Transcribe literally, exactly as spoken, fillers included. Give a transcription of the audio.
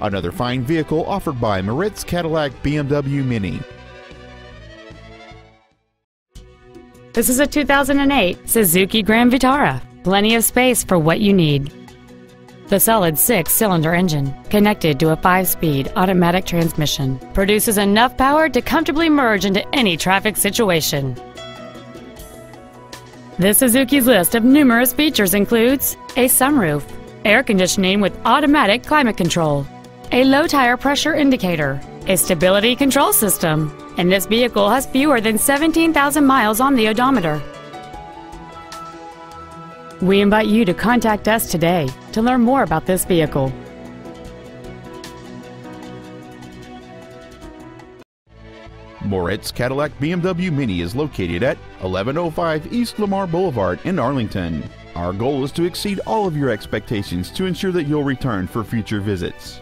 another fine vehicle offered by Moritz Cadillac B M W Mini. This is a two thousand eight Suzuki Grand Vitara. Plenty of space for what you need. The solid six-cylinder engine, connected to a five-speed automatic transmission, produces enough power to comfortably merge into any traffic situation. This Suzuki's list of numerous features includes a sunroof, air conditioning with automatic climate control, a low tire pressure indicator, a stability control system, and this vehicle has fewer than seventeen thousand miles on the odometer. We invite you to contact us today to learn more about this vehicle. Moritz Cadillac B M W Mini is located at eleven oh five East Lamar Boulevard in Arlington. Our goal is to exceed all of your expectations to ensure that you'll return for future visits.